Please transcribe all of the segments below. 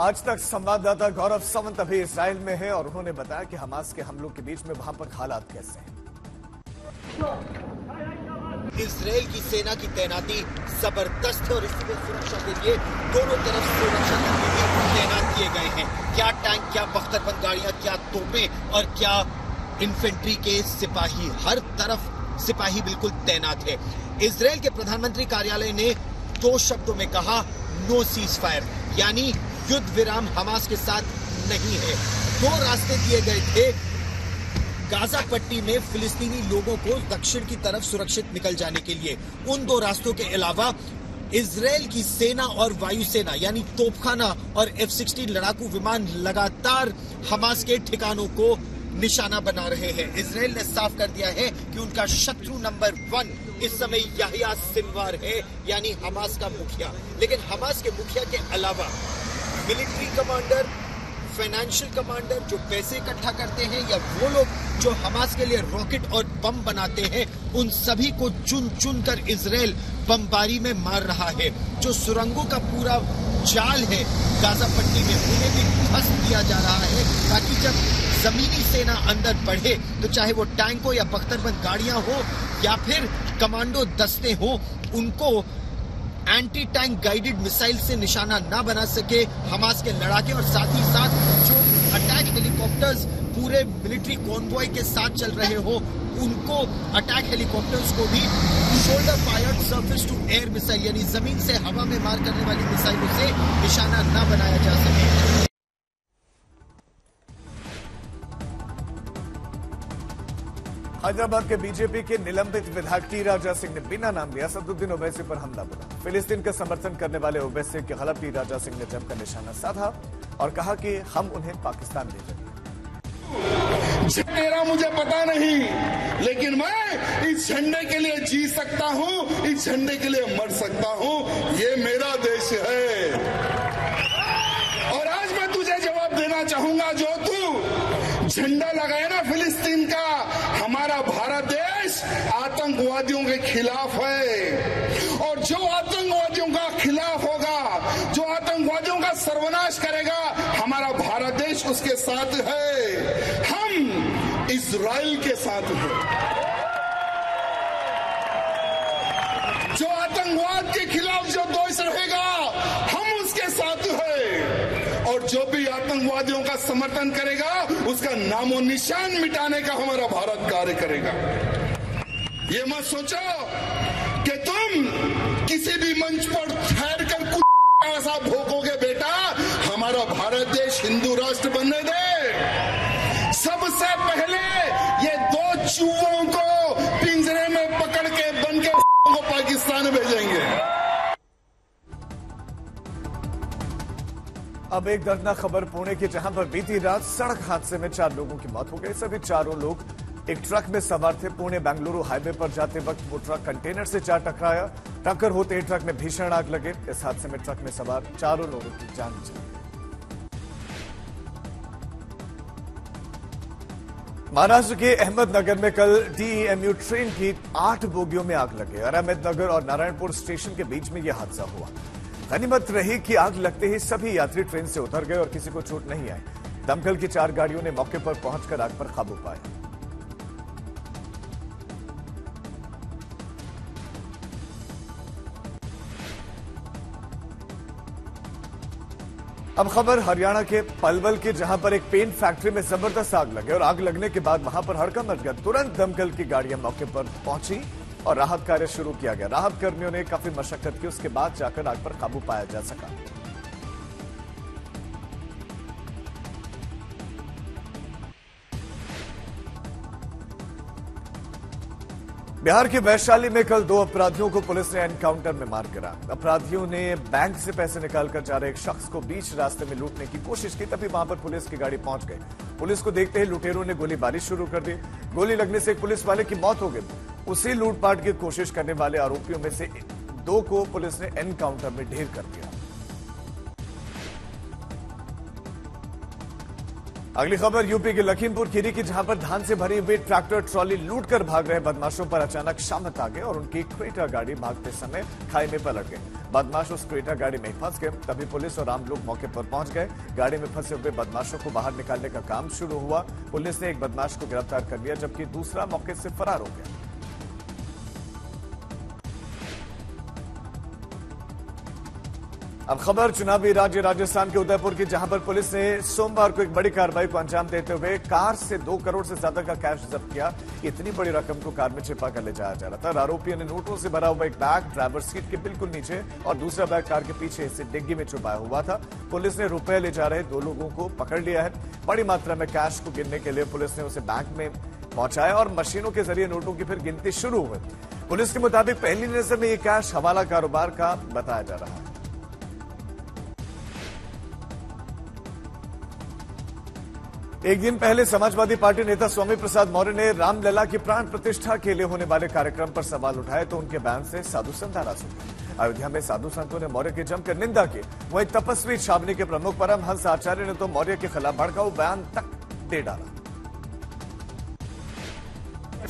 आज तक संवाददाता गौरव सावंत अभी इजराइल में है और उन्होंने बताया कि हमास के हमलों के बीच में वहां पर हालात कैसे हैं। इजराइल की सेना की तैनाती जबरदस्त है और इसमें सुरक्षा के लिए दोनों तरफ सुरक्षा कर्मी तैनात किए गए हैं। क्या टैंक, क्या बख्तरबंद गाड़ियां, क्या तोपें और क्या इन्फेंट्री के सिपाही, हर तरफ सिपाही बिल्कुल तैनात है। इजराइल के प्रधानमंत्री कार्यालय ने 2 शब्दों में कहा, नो सीज फायर, यानी युद्ध विराम हमास के साथ नहीं है। 2 रास्ते दिए गए थे। गाजापट्टी में फिलिस्तीनी लोगों को दक्षिण की तरफ सुरक्षित निकल जाने के लिए उन 2 रास्तों के अलावा इजराइल की सेना और वायुसेना यानी तोपखाना और F-16 लड़ाकू विमान लगातार हमास के ठिकानों को निशाना बना रहे हैं। इजराइल ने साफ कर दिया है कि उनका शत्रु नंबर 1 इस समय यहिया सिनवार है, यानी हमास का मुखिया। लेकिन हमास के मुखिया के अलावा मिलिट्री कमांडर, फाइनेंशियल कमांडर जो पैसे इकट्ठा करते हैं या वो लोग जो हमास के लिए रॉकेट और बम बनाते हैं, उन सभी को चुन चुन कर इजराइल बमबारी में मार रहा है। जो सुरंगों का पूरा जाल है गाजा पट्टी में, उन्हें भी ध्वस्त किया जा रहा है ताकि जब जमीनी सेना अंदर बढ़े तो चाहे वो टैंक हो या बख्तरबंद गाड़ियां हो या फिर कमांडो दस्ते हो, उनको एंटी टैंक गाइडेड मिसाइल से निशाना ना बना सके हमास के लड़ाके। और साथ ही साथ जो अटैक हेलीकॉप्टर्स पूरे मिलिट्री कॉन्वॉय के साथ चल रहे हो, उनको अटैक हेलीकॉप्टर्स को भी shoulder fired surface to air missile यानी जमीन से हवा में मार करने वाली मिसाइलों से निशाना ना बनाया जा सके। हैदराबाद के बीजेपी के निलंबित विधायक टी राजा सिंह ने बिना नाम लिया असदुद्दीन ओवैसी पर हमला बोला। फिलिस्तीन का समर्थन करने वाले ओवैसी के खिलाफ टी राजा सिंह ने जमकर निशाना साधा और कहा कि हम उन्हें पाकिस्तान भेजेंगे। तेरा मुझे पता नहीं, लेकिन मैं इस झंडे के लिए जी सकता हूँ, इस झंडे के लिए मर सकता हूँ। ये मेरा देश है और आज मैं तुझे जवाब देना चाहूंगा। जो तू झंडा लगाए ना फिलिस्तीन का, हमारा भारत देश आतंकवादियों के खिलाफ है और जो आतंकवादियों का खिलाफ होगा, जो आतंकवादियों का सर्वनाश करेगा, हमारा भारत देश उसके साथ है। हम इजराइल के साथ हैं। जो आतंकवाद के खिलाफ जो दोष रहेगा, हम उसके साथ हैं और जो भी आतंकवादियों का समर्थन करेगा, उसका नामो निशान मिटाने का हमारा भारत कार्य करेगा। ये मत सोचो कि तुम किसी भी मंच पर ठहर कर कुछ ऐसा भोंकोगे बेटा। हमारा भारत देश हिंदू राष्ट्र बनने दे। सबसे पहले ये 2 चूहों को पिंजरे में पकड़ के बंद के को पाकिस्तान भेजेंगे। अब एक दर्दनाक खबर पुणे की, जहां पर बीती रात सड़क हादसे में 4 लोगों की मौत हो गई। सभी 4 लोग एक ट्रक में सवार थे। पुणे बेंगलुरु हाईवे पर जाते वक्त वो ट्रक कंटेनर से जा टकराया। टक्कर होते ही ट्रक में भीषण आग लगी। इस हादसे में ट्रक में सवार 4 लोगों की जान चली गई। महाराष्ट्र के अहमदनगर में कल DEMU ट्रेन की 8 बोगियों में आग लगी। अहमदनगर और नारायणपुर स्टेशन के बीच में यह हादसा हुआ। गनीमत रही कि आग लगते ही सभी यात्री ट्रेन से उतर गए और किसी को चोट नहीं आई। दमकल की 4 गाड़ियों ने मौके पर पहुंचकर आग पर काबू पाया। अब खबर हरियाणा के पलवल के, जहां पर एक पेंट फैक्ट्री में जबरदस्त आग लगी और आग लगने के बाद वहां पर हड़कंप मच गया। तुरंत दमकल की गाड़ियां मौके पर पहुंची और राहत कार्य शुरू किया गया। राहत कर्मियों ने काफी मशक्कत की, उसके बाद जाकर आग पर काबू पाया जा सका। बिहार के वैशाली में कल 2 अपराधियों को पुलिस ने एनकाउंटर में मार गिरा। अपराधियों ने बैंक से पैसे निकालकर जा रहे एक शख्स को बीच रास्ते में लूटने की कोशिश की, तभी वहां पर पुलिस की गाड़ी पहुंच गई। पुलिस को देखते ही लुटेरों ने गोलीबारी शुरू कर दी। गोली लगने से एक पुलिस वाले की मौत हो गई। उसी लूटपाट की कोशिश करने वाले आरोपियों में से 2 को पुलिस ने एनकाउंटर में ढेर कर दिया। अगली खबर यूपी के लखीमपुर खीरी की, जहां पर धान से भरी हुई ट्रैक्टर ट्रॉली लूटकर भाग रहे बदमाशों पर अचानक शामत आ गई और उनकी क्रेटा गाड़ी भागते समय खाई में पलट गई। बदमाश उस क्रेटा गाड़ी में फंस गए, तभी पुलिस और आम लोग मौके पर पहुंच गए। गाड़ी में फंसे हुए बदमाशों को बाहर निकालने का काम शुरू हुआ। पुलिस ने एक बदमाश को गिरफ्तार कर लिया, जबकि दूसरा मौके से फरार हो गया। अब खबर चुनावी राज्य राजस्थान के उदयपुर की, जहां पर पुलिस ने सोमवार को एक बड़ी कार्रवाई को अंजाम देते हुए कार से 2 करोड़ से ज्यादा का कैश जब्त किया। इतनी बड़ी रकम को कार में छिपा कर ले जाया जा रहा था। आरोपियों ने नोटों से भरा हुआ एक बैग ड्राइवर सीट के बिल्कुल नीचे और दूसरा बैग कार के पीछे हिस्से डिग्गी में छुपाया हुआ था। पुलिस ने रुपए ले जा रहे 2 लोगों को पकड़ लिया है। बड़ी मात्रा में कैश को गिनने के लिए पुलिस ने उसे बैंक में पहुंचाया और मशीनों के जरिए नोटों की फिर गिनती शुरू हुई। पुलिस के मुताबिक पहली नजर में ये कैश हवाला कारोबार का बताया जा रहा है। एक दिन पहले समाजवादी पार्टी नेता स्वामी प्रसाद मौर्य ने रामलला की प्राण प्रतिष्ठा के लिए होने वाले कार्यक्रम पर सवाल उठाए तो उनके बयान से साधु संत नाराज हो गए। अयोध्या में साधु संतों ने मौर्य की जमकर निंदा की। वहीं तपस्वी छावनी के प्रमुख परम हंस आचार्य ने तो मौर्य के खिलाफ भड़काऊ बयान तक दे डाला।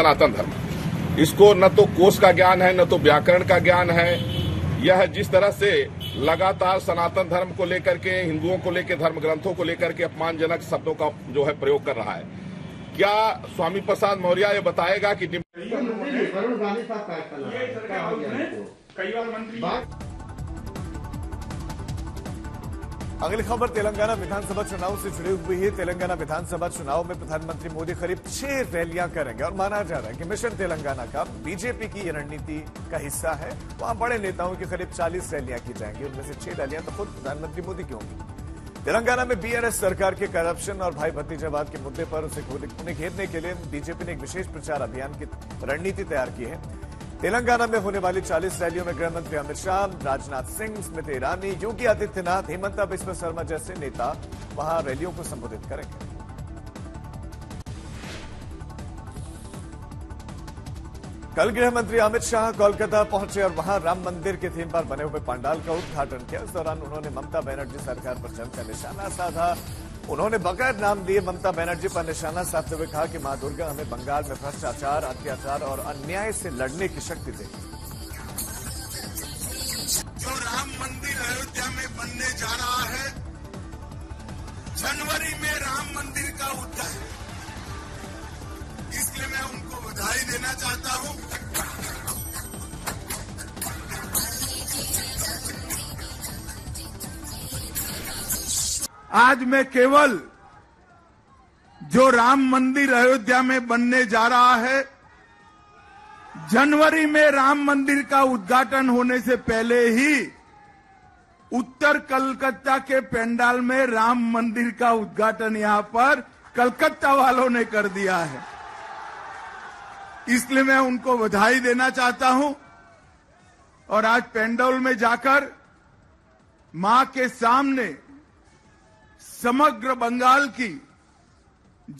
सनातन धर्म, इसको न तो कोष का ज्ञान है न तो व्याकरण का ज्ञान है। यह जिस तरह से लगातार सनातन धर्म को लेकर के, हिंदुओं को लेकर, धर्म ग्रंथों को लेकर के अपमानजनक शब्दों का जो है प्रयोग कर रहा है, क्या स्वामी प्रसाद मौर्य ये बताएगा कि अगली खबर तेलंगाना विधानसभा चुनाव से जुड़ी हुई है। तेलंगाना विधानसभा चुनाव में प्रधानमंत्री मोदी करीब 6 रैलियां करेंगे और माना जा रहा है कि मिशन तेलंगाना का बीजेपी की रणनीति का हिस्सा है। वहां बड़े नेताओं की करीब 40 रैलियां की जाएंगी, उनमें से 6 रैलियां तो खुद प्रधानमंत्री मोदी की होंगी। तेलंगाना में बीआरएस सरकार के करप्शन और भाई भतीजावाद के मुद्दे पर उन्हें घेरने के लिए बीजेपी ने एक विशेष प्रचार अभियान की रणनीति तैयार की है। तेलंगाना में होने वाली 40 रैलियों में गृहमंत्री अमित शाह, राजनाथ सिंह, स्मृति ईरानी, योगी आदित्यनाथ, हेमंत बिश्व शर्मा जैसे नेता वहां रैलियों को संबोधित करेंगे। कल गृहमंत्री अमित शाह कोलकाता पहुंचे और वहां राम मंदिर के थीम पर बने हुए पंडाल का उद्घाटन किया। इस दौरान उन्होंने ममता बनर्जी सरकार पर जमकर निशाना साधा। उन्होंने बगैर नाम लिए ममता बनर्जी पर निशाना साधते हुए कहा कि मां दुर्गा हमें बंगाल में भ्रष्टाचार, अत्याचार और अन्याय से लड़ने की शक्ति देगी। जो राम मंदिर अयोध्या में बनने जा रहा है, जनवरी में राम मंदिर का उद्घाटन, इसलिए मैं उनको बधाई देना चाहता हूं। आज मैं केवल जो राम मंदिर अयोध्या में बनने जा रहा है, जनवरी में राम मंदिर का उद्घाटन होने से पहले ही उत्तर कलकत्ता के पंडाल में राम मंदिर का उद्घाटन यहां पर कलकत्ता वालों ने कर दिया है, इसलिए मैं उनको बधाई देना चाहता हूं। और आज पंडाल में जाकर मां के सामने समग्र बंगाल की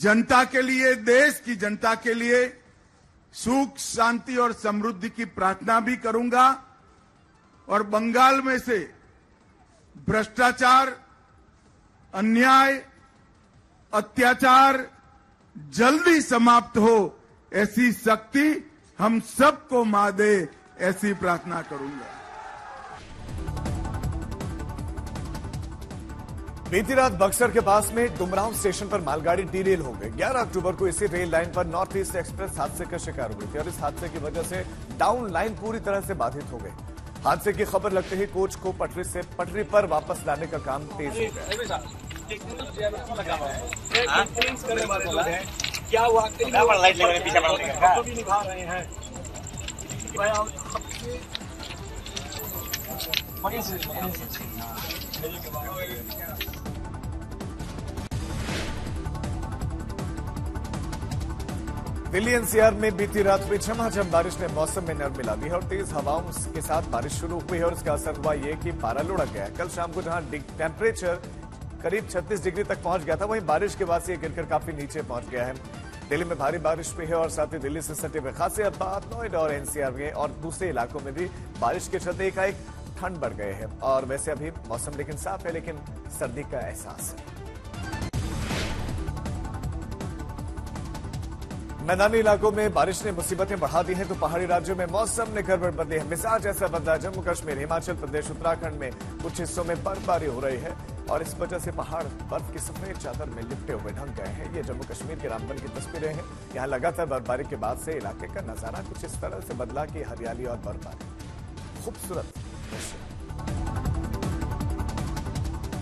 जनता के लिए, देश की जनता के लिए सुख, शांति और समृद्धि की प्रार्थना भी करूंगा और बंगाल में से भ्रष्टाचार, अन्याय, अत्याचार जल्दी समाप्त हो, ऐसी शक्ति हम सबको मां दे, ऐसी प्रार्थना करूंगा। बीती रात बक्सर के पास में डुमरांव स्टेशन पर मालगाड़ी डीरेल हो गई। 11 अक्टूबर को इसी रेल लाइन पर नॉर्थ ईस्ट एक्सप्रेस हादसे का शिकार हुई थी और इस हादसे की वजह से डाउन लाइन पूरी तरह से बाधित हो गई। हादसे की खबर लगते ही कोच को पटरी से पटरी पर वापस लाने का काम तेज हो गया। दिल्ली-एनसीआर में बीती रात हुई झमाझम बारिश ने मौसम में नरमी ला दी है और तेज हवाओं के साथ बारिश शुरू हुई है और इसका असर हुआ यह कि पारा लुढ़क गया। कल शाम को जहां टेम्परेचर करीब 36 डिग्री तक पहुंच गया था, वहीं बारिश के बाद से गिरकर काफी नीचे पहुंच गया है। दिल्ली में भारी बारिश हुई है और साथ ही दिल्ली से सटे हुए खासे अब्बाद, नोएडा और एनसीआर में और दूसरे इलाकों में भी बारिश के चलते एकाएक ठंड बढ़ गए हैं। और वैसे अभी मौसम लेकिन साफ है, लेकिन सर्दी का एहसास है। मैदानी इलाकों में बारिश ने मुसीबतें बढ़ा दी हैं तो पहाड़ी राज्यों में मौसम ने करवट बदली है। मिजाज ऐसा बदला जम्मू कश्मीर, हिमाचल प्रदेश, उत्तराखंड में कुछ हिस्सों में बर्फबारी हो रही है और इस वजह से पहाड़ बर्फ की सफेद चादर में लिपटे हुए ढंग गए हैं। ये जम्मू कश्मीर के रामबन की तस्वीरें हैं। यहाँ लगातार बर्फबारी के बाद से इलाके का नजारा कुछ इस तरह से बदला कि हरियाली और बर्फबारी खूबसूरत दृश्य।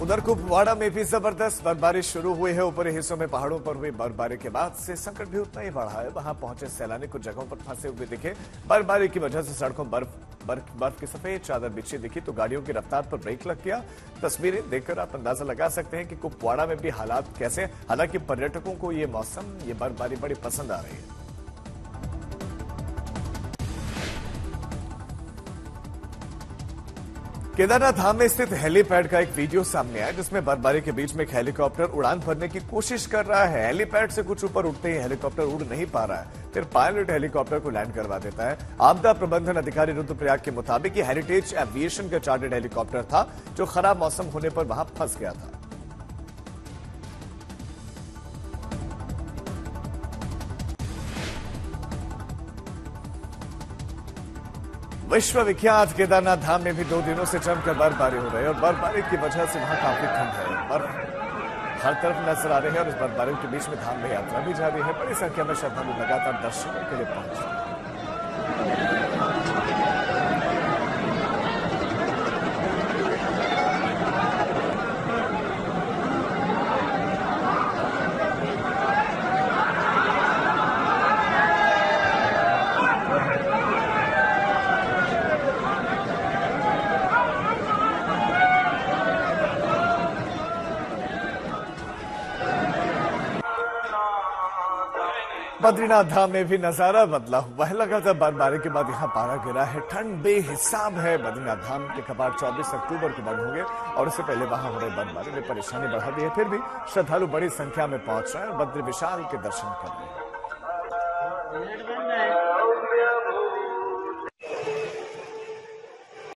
उधर कुपवाड़ा में भी जबरदस्त बर्फबारी शुरू हुई है। ऊपरी हिस्सों में पहाड़ों पर हुई बर्फबारी के बाद से संकट भी उतना ही बढ़ा है। वहां पहुंचे सैलानी कुछ जगहों पर फंसे हुए दिखे। बर्फबारी की वजह से सड़कों बर्फ की सफेद चादर बिछी दिखी तो गाड़ियों की रफ्तार पर ब्रेक लग गया। तस्वीरें देखकर आप अंदाजा लगा सकते हैं कि कुपवाड़ा में भी हालात कैसे। हालांकि पर्यटकों को ये मौसम, ये बर्फबारी बड़ी पसंद आ रही है। केदारनाथ धाम में स्थित हेलीपैड का एक वीडियो सामने आया जिसमें बर्फबारी के बीच में एक हेलीकॉप्टर उड़ान भरने की कोशिश कर रहा है। हेलीपैड से कुछ ऊपर उठते ही हेलीकॉप्टर उड़ नहीं पा रहा है, फिर पायलट हेलीकॉप्टर को लैंड करवा देता है। आपदा प्रबंधन अधिकारी रुद्रप्रयाग के मुताबिक ये हेरिटेज एविएशन का चार्टर्ड हेलीकॉप्टर था जो खराब मौसम होने पर वहां फंस गया था। विश्वविख्यात केदारनाथ धाम में भी 2 दिनों से जमकर बर्फबारी हो रही है और बर्फबारी की वजह से वहां काफी ठंड है। बर्फ हर तरफ नजर आ रही है और इस बर्फबारी के बीच में धाम में यात्रा भी जारी है। बड़ी संख्या में श्रद्धालु लगातार दर्शनों के लिए पहुंच रहे हैं। बद्रीनाथ धाम में भी नजारा बदला हुआ है। लगातार बर्फबारी के बाद यहाँ पारा गिरा है। ठंड बेहिसाब है। बद्रीनाथ धाम के कपाट 24 अक्टूबर को बंद होंगे और उससे पहले वहां हो रही बर्फबारी ने परेशानी बढ़ा दी है। फिर भी श्रद्धालु बड़ी संख्या में पहुंच रहे हैं और बद्री विशाल के दर्शन कर रहे हैं।